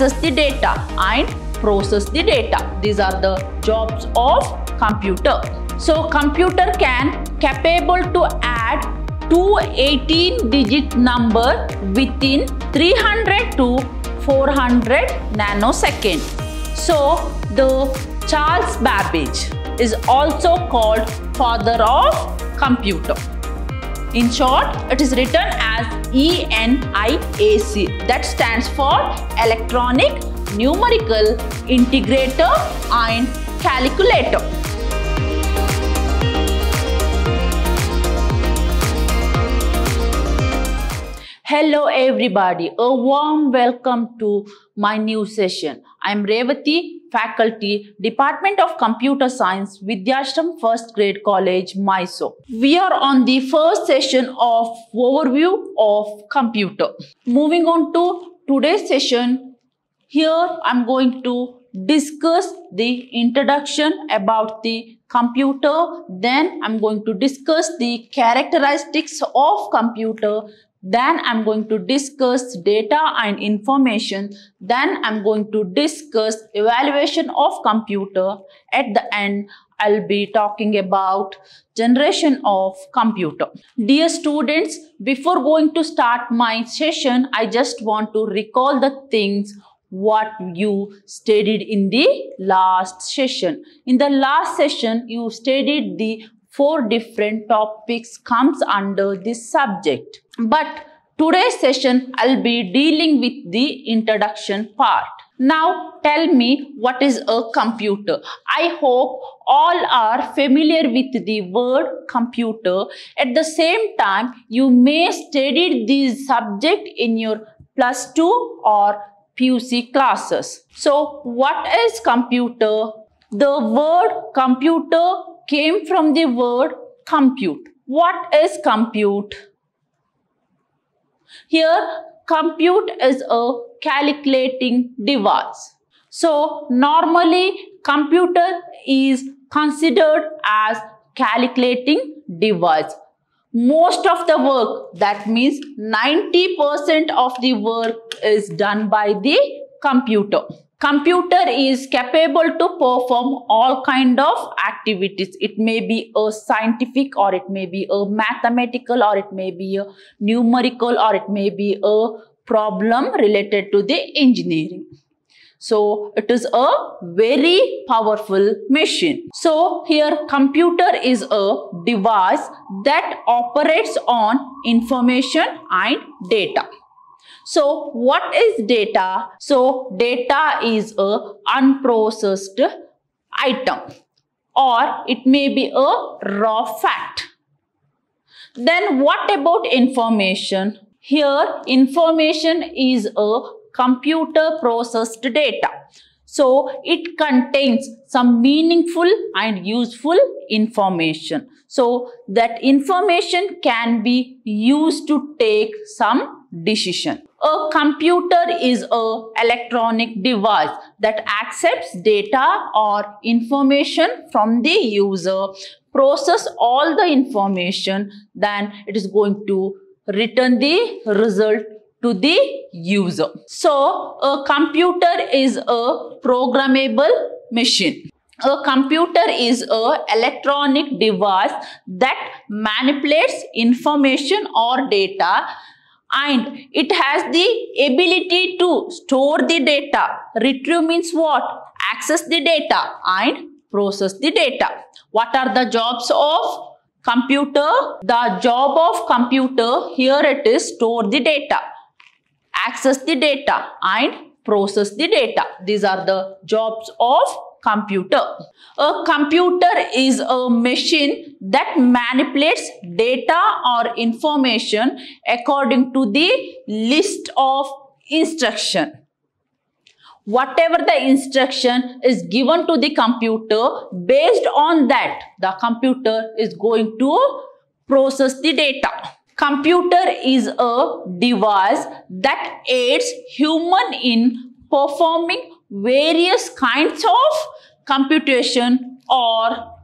access the data and process the data. These are the jobs of computer. So computer can capable to add two 18-digit number within 300 to 400 nanosecond. So the Charles Babbage is also called father of computer. In short, it is written as ENIAC, that stands for Electronic Numerical Integrator and Calculator. Hello everybody, a warm welcome to my new session. I am Revathi, Faculty, Department of Computer Science, Vidyashram First Grade College, Mysore. We are on the first session of overview of computer. Moving on to today's session, here I'm going to discuss the introduction about the computer. Then I'm going to discuss the characteristics of computer. Then I'm going to discuss data and information. Then I'm going to discuss evaluation of computer. At the end, I'll be talking about generation of computer. Dear students, before going to start my session, I just want to recall the things what you studied in the last session. In the last session, you studied the 4 different topics comes under this subject. But today's session, I'll be dealing with the introduction part. Now tell me, what is a computer? I hope all are familiar with the word computer. At the same time, you may study this subject in your plus 2 or PUC classes. So what is computer? The word computer came from the word compute. What is compute? Here, compute is a calculating device. So normally, computer is considered as calculating device. Most of the work, that means 90% of the work, is done by the computer. Computer is capable to perform all kind of activities. It may be a scientific, or it may be a mathematical, or it may be a numerical, or it may be a problem related to the engineering. So it is a very powerful machine. So here, computer is a device that operates on information and data. So what is data? So data is a unprocessed item, or it may be a raw fact. Then what about information? Here, information is a computer processed data. So it contains some meaningful and useful information. So that information can be used to take some decision. A computer is an electronic device that accepts data or information from the user, process all the information, then it is going to return the result to the user. So a computer is a programmable machine. A computer is an electronic device that manipulates information or data, and it has the ability to store the data. Retrieve means what? Access the data and process the data. What are the jobs of computer? The job of computer, here it is store the data, access the data and process the data. These are the jobs of computer. A computer is a machine that manipulates data or information according to the list of instruction. Whatever the instruction is given to the computer, based on that, the computer is going to process the data. Computer is a device that aids human in performing various kinds of computation or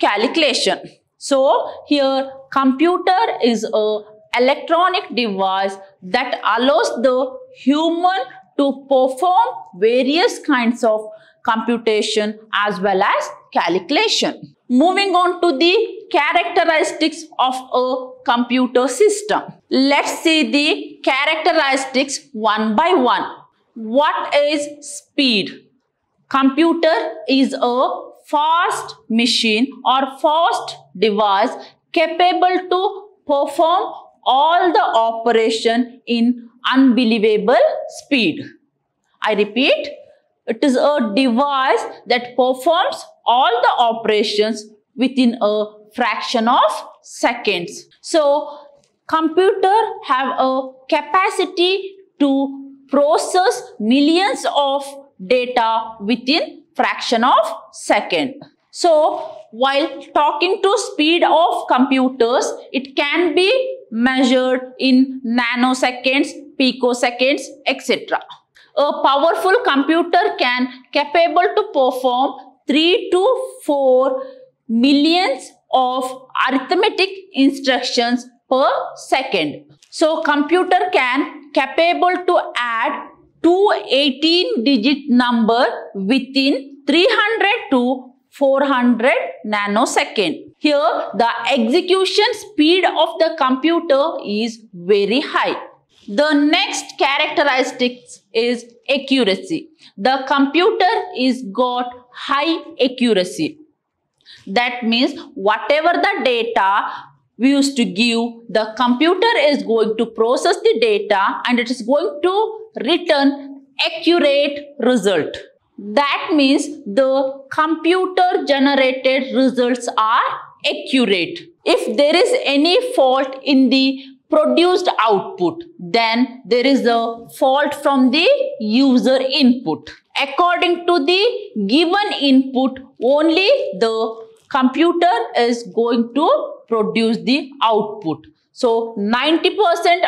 calculation. So here, computer is a electronic device that allows the human to perform various kinds of computation as well as calculation. Moving on to the characteristics of a computer system. Let's see the characteristics one by one. What is speed? Computer is a fast machine or fast device capable to perform all the operation in unbelievable speed. I repeat, it is a device that performs all the operations within a fraction of seconds. So, computer have a capacity to process millions of data within fraction of second. So, while talking to speed of computers, it can be measured in nanoseconds, picoseconds, etc. A powerful computer can capable to perform 3 to 4 millions of arithmetic instructions per second. So, computer can capable to add 2 18-digit number within 300 to 400 nanosecond. Here, the execution speed of the computer is very high. The next characteristic is accuracy. The computer is got high accuracy. That means whatever the data we used to give, the computer is going to process the data and it is going to return accurate result. That means the computer generated results are accurate. If there is any fault in the produced output, then there is a fault from the user input. According to the given input, only the computer is going to produce the output. So, 90%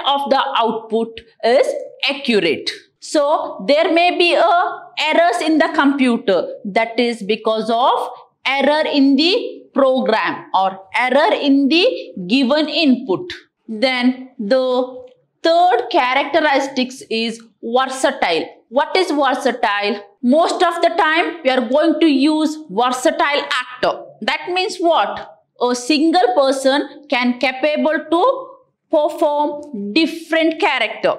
of the output is accurate. So, there may be errors in the computer. That is because of error in the program or error in the given input. Then the third characteristics is versatile. What is versatile? Most of the time we are going to use versatile actor. That means what? A single person can capable to perform different character.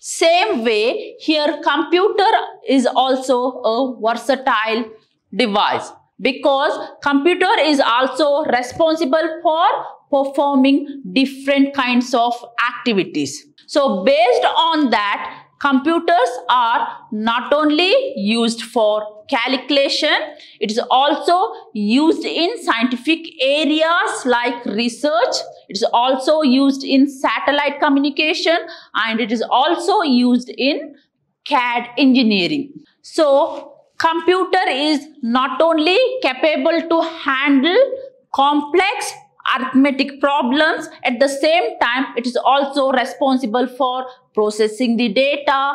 Same way here computer is also a versatile device because computer is also responsible for performing different kinds of activities. So based on that, computers are not only used for calculation, it is also used in scientific areas like research, it is also used in satellite communication, and it is also used in CAD engineering. So computer is not only capable to handle complex arithmetic problems, at the same time it is also responsible for processing the data,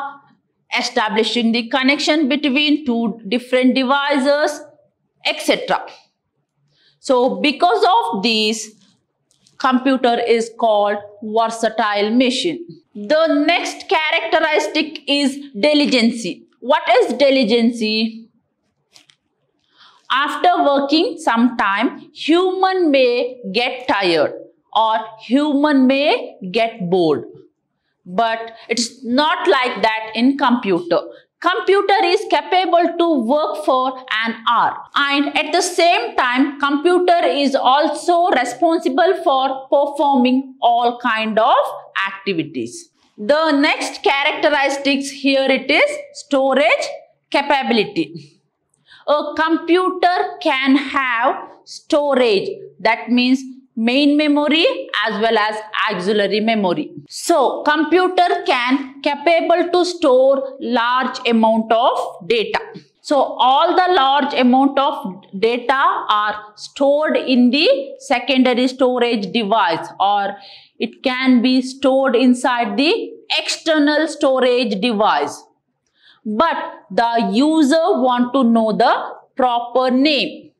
establishing the connection between two different devices, etc. So because of this, computer is called versatile machine. The next characteristic is diligency. What is diligency? After working some time, human may get tired or human may get bored. But it's not like that in computer. Computer is capable to work for an hour. And at the same time, computer is also responsible for performing all kind of activities. The next characteristics here it is storage capability. A computer can have storage, that means main memory as well as auxiliary memory. So, computer can capable to store large amount of data. So, all the large amount of data are stored in the secondary storage device or it can be stored inside the external storage device. But the user wants to know the proper name.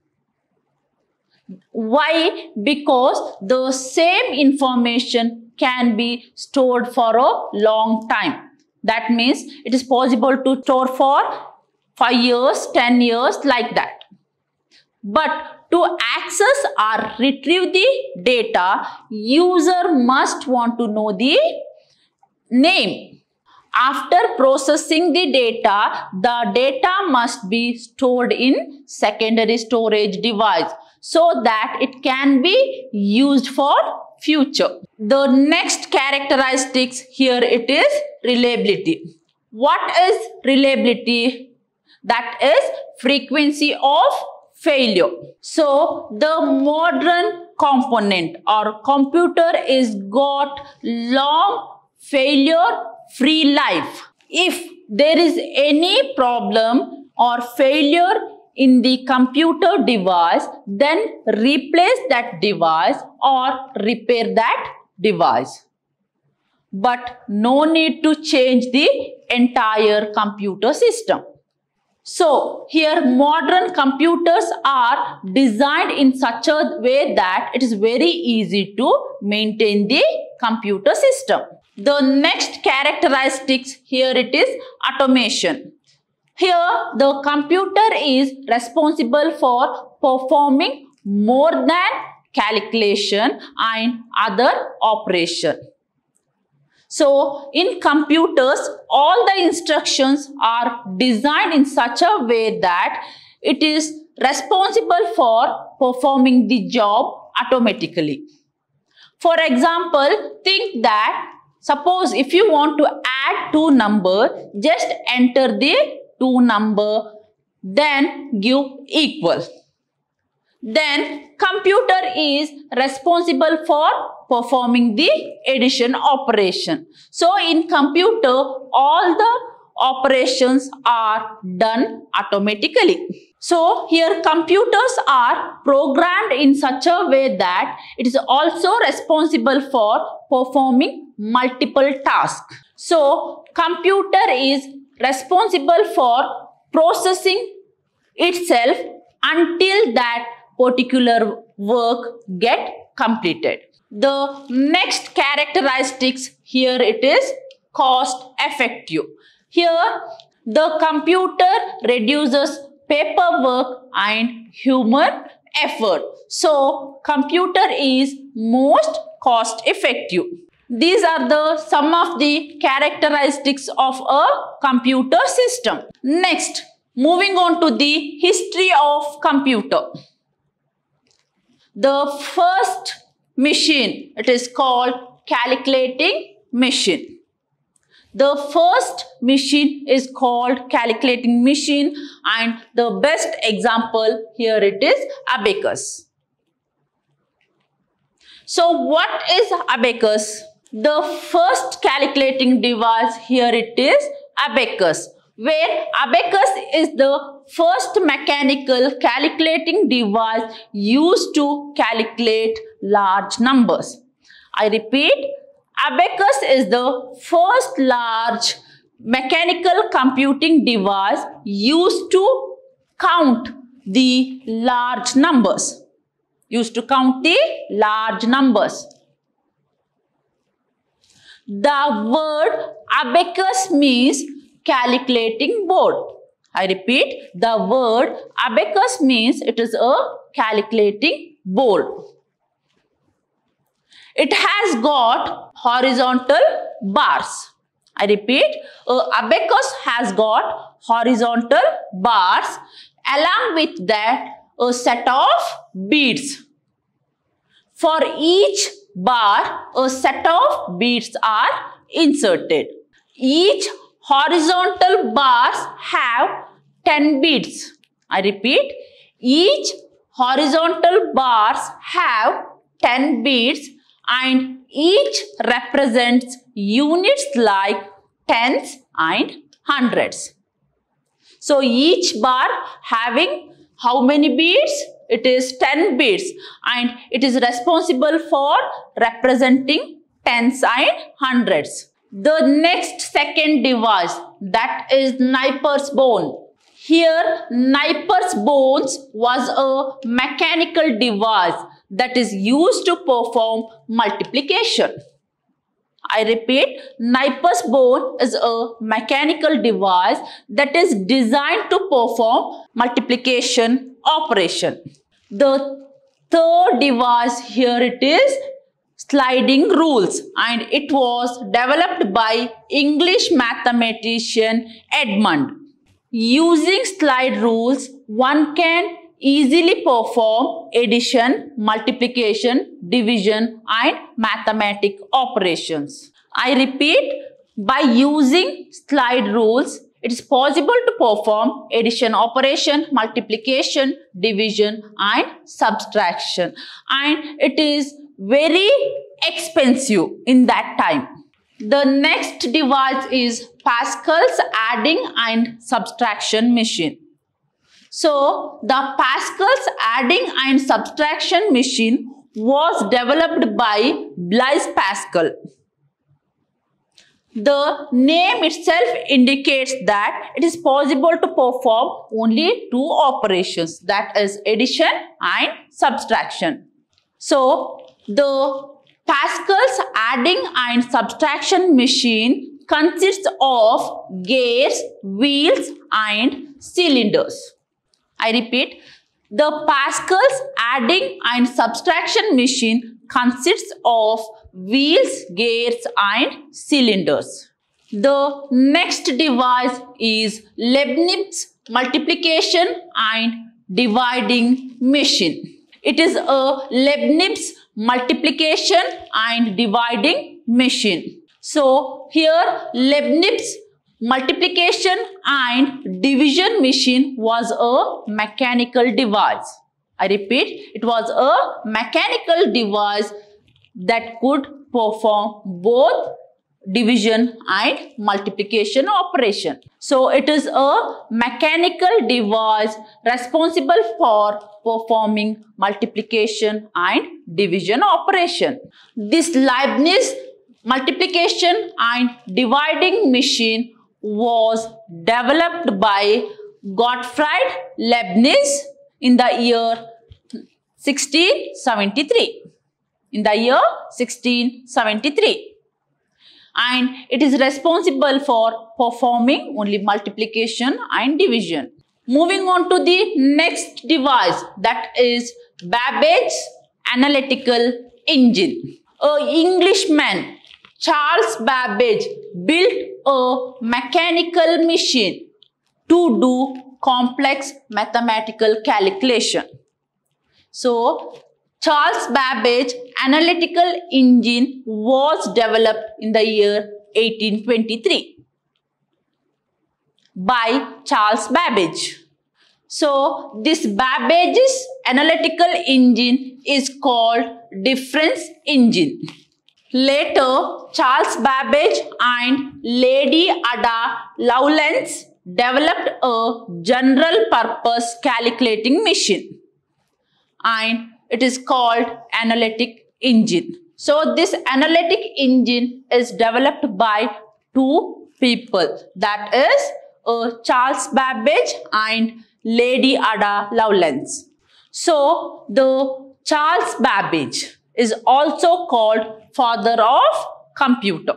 Why? Because the same information can be stored for a long time. That means it is possible to store for 5 years, 10 years like that. But to access or retrieve the data, user must want to know the name. After processing the data, the data must be stored in secondary storage device so that it can be used for future. The next characteristics here it is reliability. What is reliability? That is frequency of failure. So the modern component or computer is got long failure free life. If there is any problem or failure in the computer device, then replace that device or repair that device. But no need to change the entire computer system. So here modern computers are designed in such a way that it is very easy to maintain the computer system. The next characteristics here it is automation. Here the computer is responsible for performing more than calculation and other operation. So in computers, all the instructions are designed in such a way that it is responsible for performing the job automatically. For example, think that suppose if you want to add two numbers, just enter the two number, then give equal. Then computer is responsible for performing the addition operation. So in computer, all the operations are done automatically. So here computers are programmed in such a way that it is also responsible for performing multiple tasks. So computer is responsible for processing itself until that particular work get completed. The next characteristics here it is cost effective. Here the computer reduces paperwork and human effort. So computer is most cost effective. These are the some of the characteristics of a computer system. Next, moving on to the history of computer. The first machine, it is called calculating machine. The first machine is called calculating machine, and the best example here it is abacus. So what is abacus? The first calculating device here it is abacus, where abacus is the first mechanical calculating device used to calculate large numbers. I repeat, abacus is the first large mechanical computing device used to count the large numbers. The word abacus means calculating board. I repeat, the word abacus means it is a calculating board. It has got horizontal bars. I repeat, abacus has got horizontal bars. Along with that, a set of beads. For each bar, a set of beads are inserted. Each horizontal bars have 10 beads. I repeat, each horizontal bars have 10 beads and each represents units like tens and hundreds. So each bar having how many beads? It is 10 beads, and it is responsible for representing tens and hundreds. The next second device, that is Napier's bone. Here Napier's bone was a mechanical device that is used to perform multiplication. I repeat, Napier's bone is a mechanical device that is designed to perform multiplication operation. The third device here it is sliding rules, and it was developed by English mathematician Edmund. Using slide rules, one can easily perform addition, multiplication, division and mathematical operations. I repeat, by using slide rules, it is possible to perform addition operation, multiplication, division and subtraction, and it is very expensive in that time. The next device is Pascal's adding and subtraction machine. So, the Pascal's adding and subtraction machine was developed by Blaise Pascal. The name itself indicates that it is possible to perform only two operations, that is addition and subtraction. So, the Pascal's adding and subtraction machine consists of gears, wheels and cylinders. I repeat, the Pascal's adding and subtraction machine consists of wheels, gears and cylinders. The next device is Leibniz's multiplication and dividing machine. It is a Leibniz's multiplication and dividing machine. So here Leibniz's multiplication and division machine was a mechanical device. I repeat, it was a mechanical device that could perform both division and multiplication operation. So it is a mechanical device responsible for performing multiplication and division operation. This Leibniz multiplication and dividing machine was developed by Gottfried Leibniz in the year 1673. In the year 1673. And it is responsible for performing only multiplication and division. Moving on to the next device, that is Babbage's analytical engine. An Englishman, Charles Babbage, built a mechanical machine to do complex mathematical calculation. So, Charles Babbage's analytical engine was developed in the year 1823 by Charles Babbage. So, this Babbage's analytical engine is called difference engine. Later, Charles Babbage and Lady Ada Lovelace developed a general purpose calculating machine, and it is called analytic engine. So, this analytic engine is developed by two people, that is Charles Babbage and Lady Ada Lovelace. So, the Charles Babbage is also called father of computer.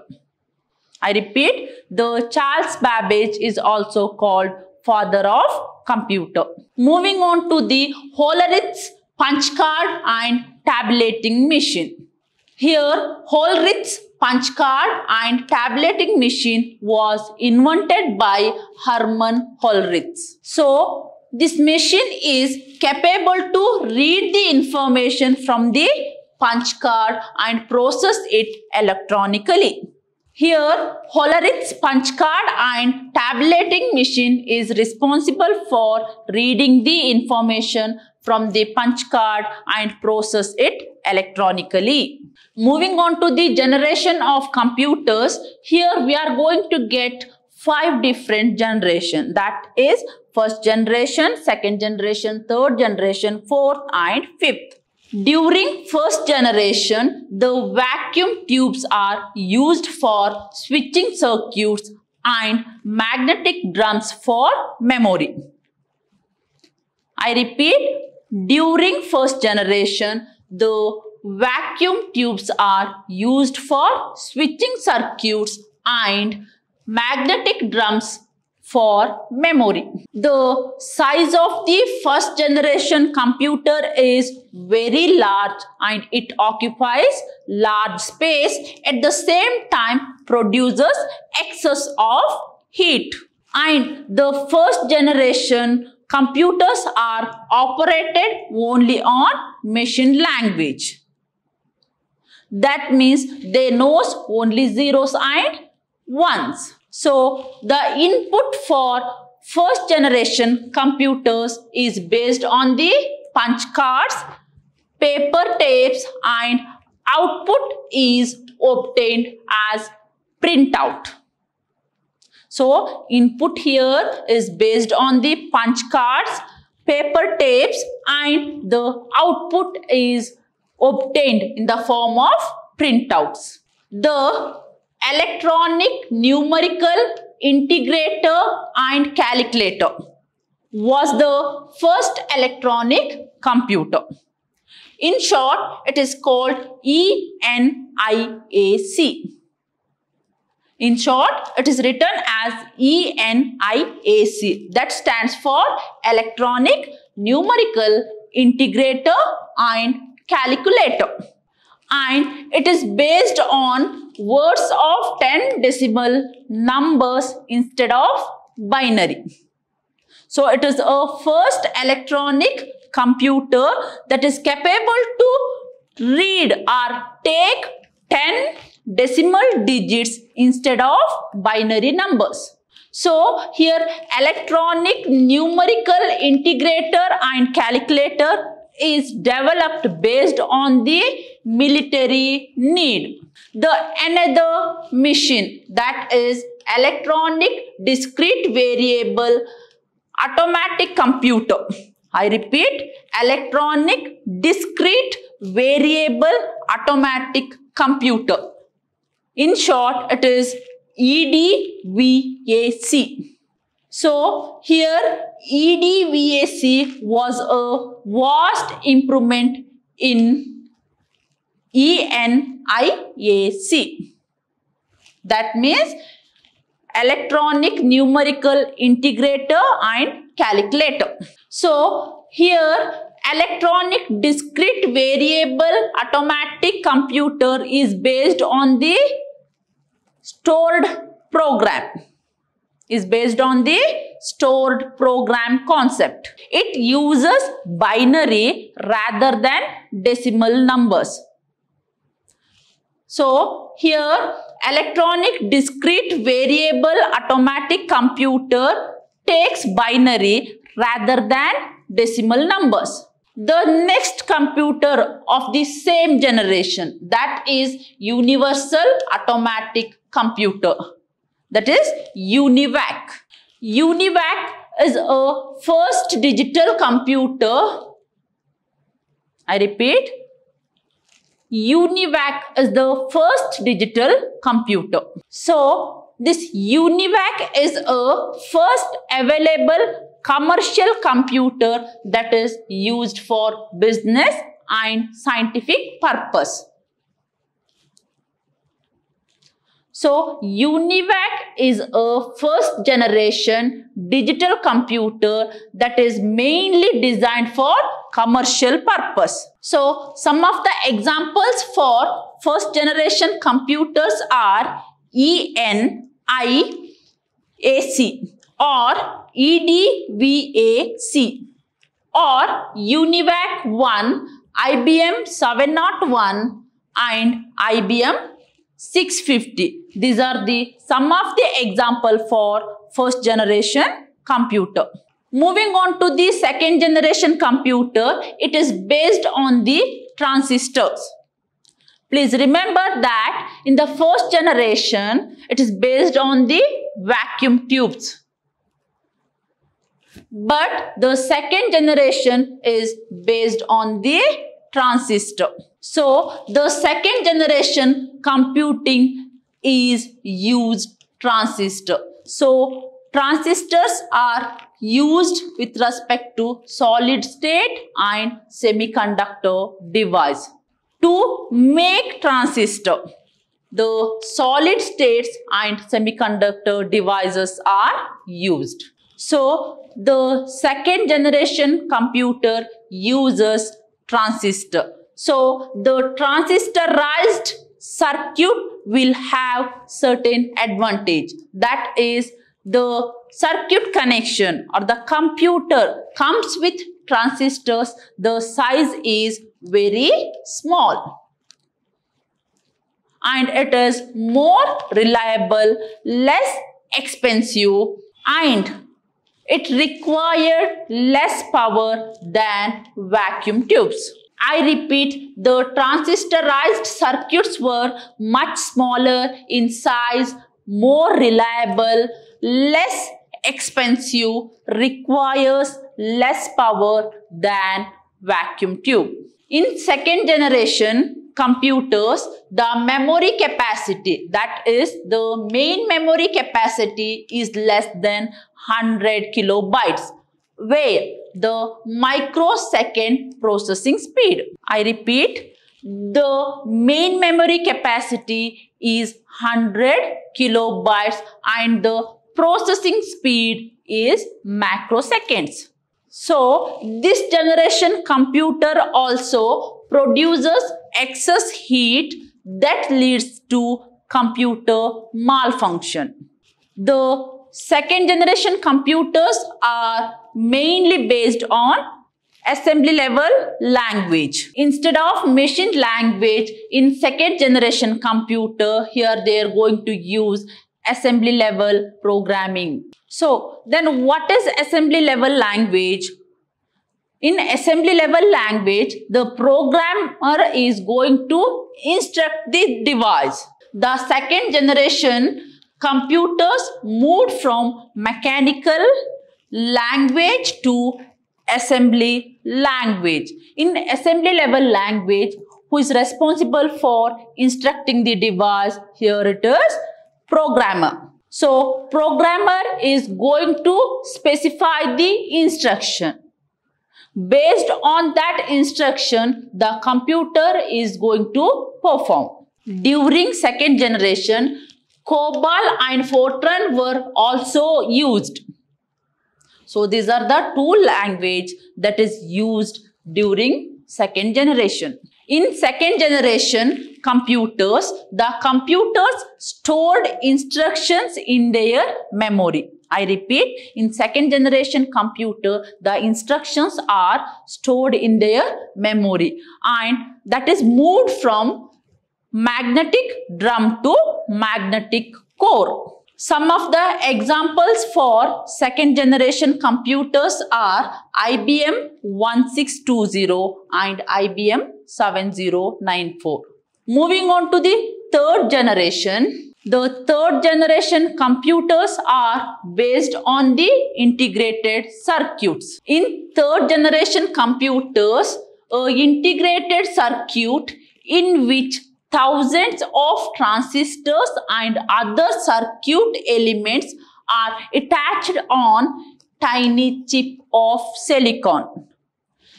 I repeat, the Charles Babbage is also called father of computer. Moving on to the Hollerith's punch card and tabulating machine. Here, Hollerith's punch card and tabulating machine was invented by Herman Hollerith. So, this machine is capable to read the information from the punch card and process it electronically. Here, Hollerith's punch card and tabulating machine is responsible for reading the information from the punch card and process it electronically. Moving on to the generation of computers, here we are going to get 5 different generations, that is first generation, second generation, third generation, fourth and fifth. During first generation, the vacuum tubes are used for switching circuits and magnetic drums for memory. I repeat, during first generation, the vacuum tubes are used for switching circuits and magnetic drums for memory. The size of the first generation computer is very large and it occupies large space, at the same time produces excess of heat. And the first generation computers are operated only on machine language. That means they knows only zeros and ones. So the input for first generation computers is based on the punch cards, paper tapes, and output is obtained as printout. So input here is based on the punch cards, paper tapes, and the output is obtained in the form of printouts. The electronic numerical integrator and calculator was the first electronic computer. In short, it is called ENIAC. In short, it is written as ENIAC. That stands for electronic numerical integrator and calculator. And it is based on words of 10 decimal numbers instead of binary. So it is a first electronic computer that is capable to read or take 10 decimal digits instead of binary numbers. So here electronic numerical integrator and calculator is developed based on the military need. The another machine, that is electronic discrete variable automatic computer. I repeat, electronic discrete variable automatic computer. In short, it is EDVAC. So here EDVAC was a vast improvement in ENIAC. That means electronic numerical integrator and calculator. So here electronic discrete variable automatic computer is based on the stored program. Is based on the stored program concept. It uses binary rather than decimal numbers. So here electronic discrete variable automatic computer takes binary rather than decimal numbers. The next computer of the same generation, that is universal automatic computer. That is UNIVAC. UNIVAC is a first digital computer. I repeat, UNIVAC is the first digital computer. So this UNIVAC is a first available commercial computer that is used for business and scientific purpose. So UNIVAC is a first generation digital computer that is mainly designed for commercial purpose. So some of the examples for first generation computers are ENIAC or EDVAC or UNIVAC 1, IBM 701 and IBM 650. These are the some of the example for first generation computer. Moving on to the second generation computer, it is based on the transistors. Please remember that in the first generation, it is based on the vacuum tubes. But the second generation is based on the transistor. So the second generation computing is used transistor. So transistors are used with respect to solid state and semiconductor device. to make transistor. The solid states and semiconductor devices are used. So the second generation computer uses transistor. So the transistorized circuit will have certain advantage. That is, the circuit connection or the computer comes with transistors. The size is very small and it is more reliable, less expensive, and it required less power than vacuum tubes. I repeat, the transistorized circuits were much smaller in size, more reliable, less expensive, requires less power than vacuum tube. In second generation computers, the memory capacity, that is the main memory capacity, is less than 100 kilobytes, where the microsecond processing speed. I repeat, the main memory capacity is 100 kilobytes and the processing speed is microseconds. So this generation computer also produces excess heat that leads to computer malfunction. The second generation computers are mainly based on assembly level language. Instead of machine language, in second generation computer, here they are going to use assembly level programming. So then what is assembly level language? In assembly level language, the programmer is going to instruct the device. The second generation computers moved from mechanical language to assembly language. In assembly level language, who is responsible for instructing the device? Here it is, programmer. So programmer is going to specify the instruction. Based on that instruction, the computer is going to perform. During second generation, Cobol and Fortran were also used. So these are the two languages that is used during second generation. In second generation computers, the computers stored instructions in their memory. I repeat, in second generation computer, the instructions are stored in their memory, and that is moved from magnetic drum to magnetic core. Some of the examples for second generation computers are IBM 1620 and IBM 7094. Moving on to the third generation. The third generation computers are based on the integrated circuits. In third generation computers, an integrated circuit in which thousands of transistors and other circuit elements are attached on tiny chip of silicon.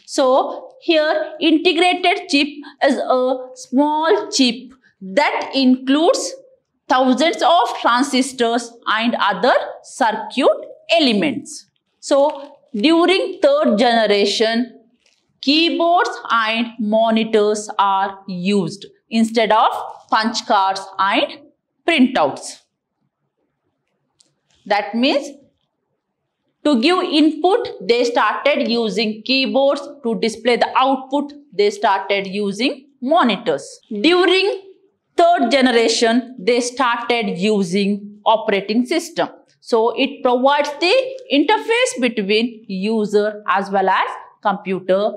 So here, integrated chip is a small chip that includes thousands of transistors and other circuit elements. So during third generation, keyboards and monitors are used instead of punch cards and printouts. That means to give input, they started using keyboards. To display the output, they started using monitors. During third generation, they started using operating system. So it provides the interface between user as well as computer.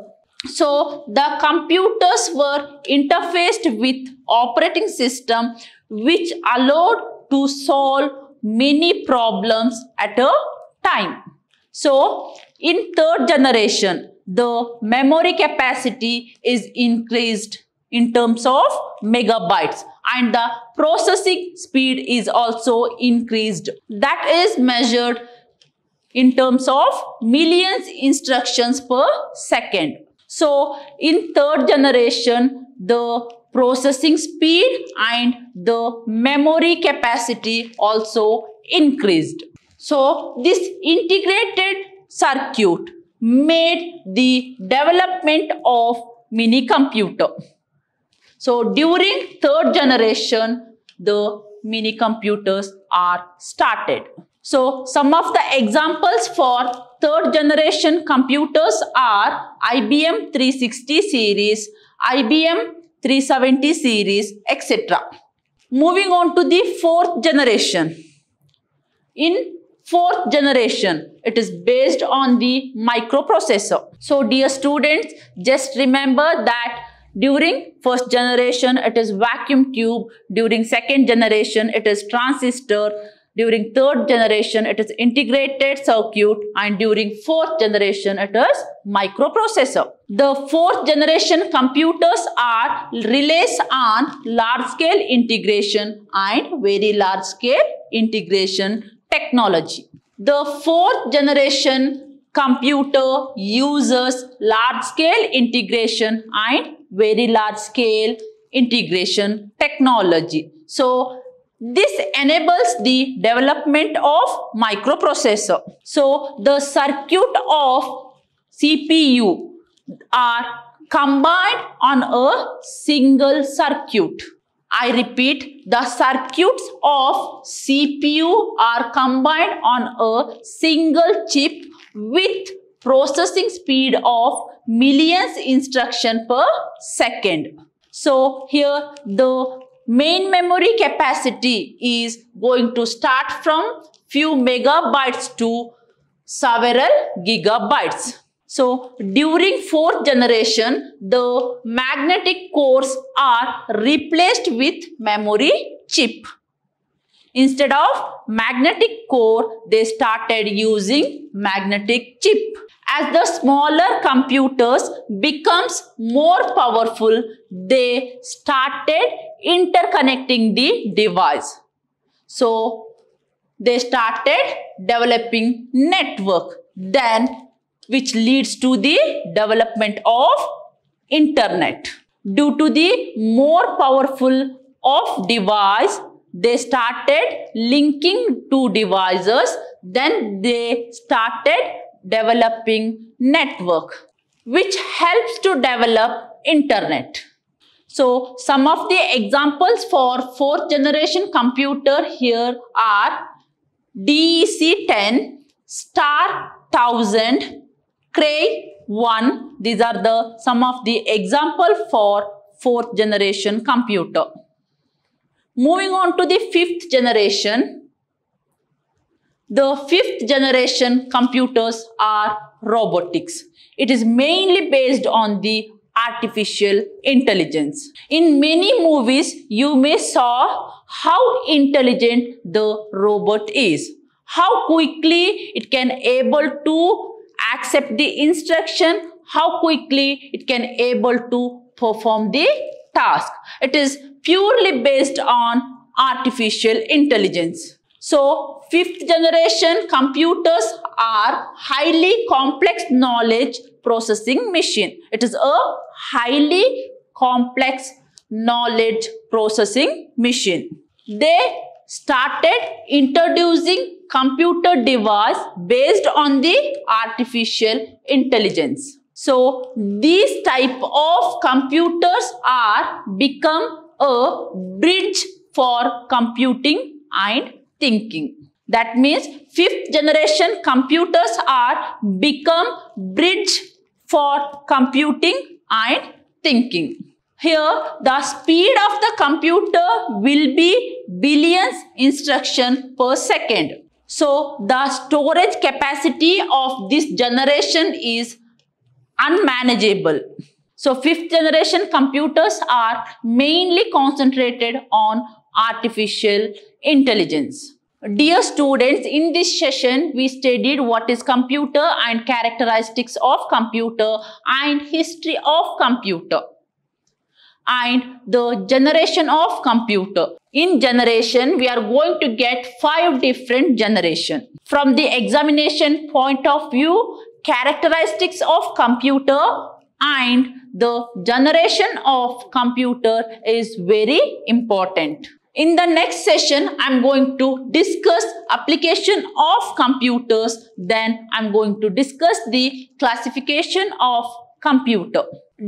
So the computers were interfaced with operating system, which allowed to solve many problems at a time. So in third generation, the memory capacity is increased in terms of megabytes and the processing speed is also increased. That is measured in terms of millions instructions per second. So in third generation, the processing speed and the memory capacity also increased. So this integrated circuit made the development of mini computer. So during third generation, the mini computers are started. So some of the examples for third generation computers are IBM 360 series, IBM 370 series, etc. Moving on to the fourth generation. In fourth generation, it is based on the microprocessor. So dear students, just remember that during first generation, it is vacuum tube. During second generation, it is transistor. During third generation, it is integrated circuit. And during fourth generation, it is microprocessor. The fourth generation computers are relies on large scale integration and very large scale integration technology. The fourth generation computer uses large scale integration and very large scale integration technology. So this enables the development of microprocessor. So the circuit of CPU are combined on a single circuit. I repeat, the circuits of CPU are combined on a single chip with processing speed of millions instruction per second. So here the main memory capacity is going to start from few megabytes to several gigabytes. So during fourth generation, the magnetic cores are replaced with memory chip. Instead of magnetic core, they started using magnetic chip. As the smaller computers becomes more powerful, they started interconnecting the device. So they started developing network, then which leads to the development of internet. Due to the more powerful of device, they started linking two devices, then they started developing network, which helps to develop internet. So some of the examples for fourth generation computer here are DEC 10, Star 1000, Cray 1. These are the some of the example for fourth generation computer. Moving on to the fifth generation. The fifth generation computers are robotics. It is mainly based on the artificial intelligence. In many movies, you may saw how intelligent the robot is, how quickly it can able to accept the instruction, how quickly it can able to perform the task. It is purely based on artificial intelligence. So fifth generation computers are highly complex knowledge processing machine. It is a highly complex knowledge processing machine. They started introducing computer device based on the artificial intelligence. So these type of computers are become a bridge for computing and thinking. That means fifth generation computers are become bridge for computing and thinking. Here the speed of the computer will be billions instruction per second. So the storage capacity of this generation is unmanageable. So fifth generation computers are mainly concentrated on artificial intelligence. Dear students, in this session we studied what is computer and characteristics of computer and history of computer and the generation of computer. In generation, we are going to get 5 different generations. From the examination point of view, characteristics of computer and the generation of computer is very important. In the next session, I'm going to discuss application of computers. Then I'm going to discuss the classification of computer.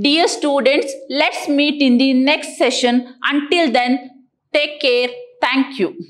Dear students, let's meet in the next session. Until then, take care. Thank you.